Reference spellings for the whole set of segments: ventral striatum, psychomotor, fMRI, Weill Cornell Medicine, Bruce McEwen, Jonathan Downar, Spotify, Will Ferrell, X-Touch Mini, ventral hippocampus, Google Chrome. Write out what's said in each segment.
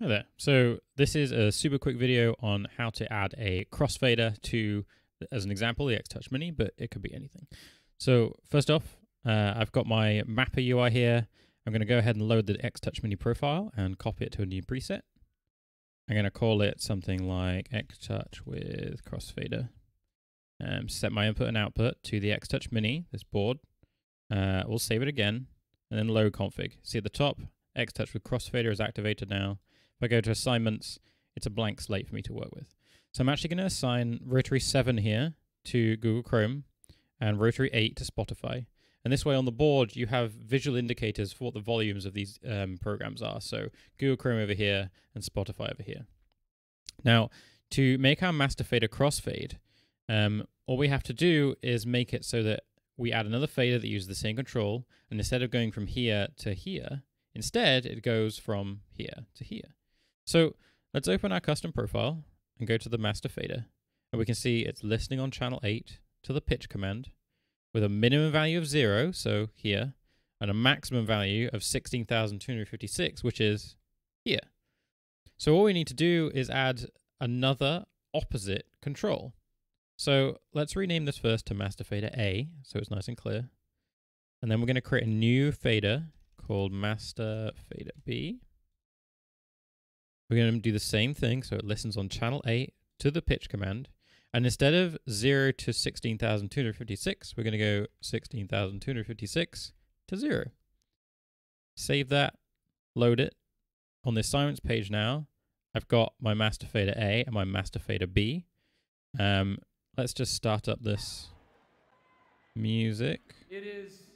Hi there. So this is a super quick video on how to add a crossfader to, as an example, the X-Touch Mini, but it could be anything. So first off, I've got my mapper UI here. I'm going to go ahead and load the X-Touch Mini profile and copy it to a new preset. I'm going to call it something like X-Touch with crossfader. Set my input and output to the X-Touch Mini, this board. We'll save it again and then load config. See at the top, X-Touch with crossfader is activated now. If I go to assignments, it's a blank slate for me to work with. So I'm actually going to assign Rotary 7 here to Google Chrome and Rotary 8 to Spotify. And this way on the board, you have visual indicators for what the volumes of these programs are. So Google Chrome over here and Spotify over here. Now, to make our master fader crossfade, all we have to do is make it so that we add another fader that uses the same control. And instead of going from here to here, instead it goes from here to here. So let's open our custom profile and go to the master fader, and we can see it's listening on channel 8 to the pitch command with a minimum value of 0, so here, and a maximum value of 16,256, which is here. So all we need to do is add another opposite control. So let's rename this first to master fader A, so it's nice and clear. And then we're going to create a new fader called master fader B. We're going to do the same thing, so it listens on channel 8 to the pitch command. And instead of 0 to 16,256, we're going to go 16,256 to 0. Save that, load it. On the assignments page now, I've got my master fader A and my master fader B. Let's just start up this music. It is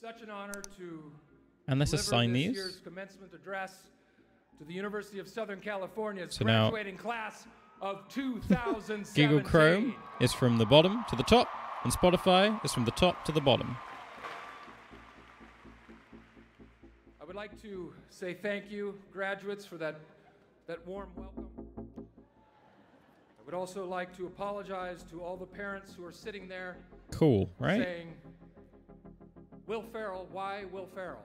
such an honor to and let's assign these. Year's commencement address to the University of Southern California's graduating class of 2017. Google Chrome is from the bottom to the top, and Spotify is from the top to the bottom. I would like to say thank you, graduates, for that warm welcome. I would also like to apologize to all the parents who are sitting there. Cool, right? Saying, Will Ferrell, why Will Ferrell?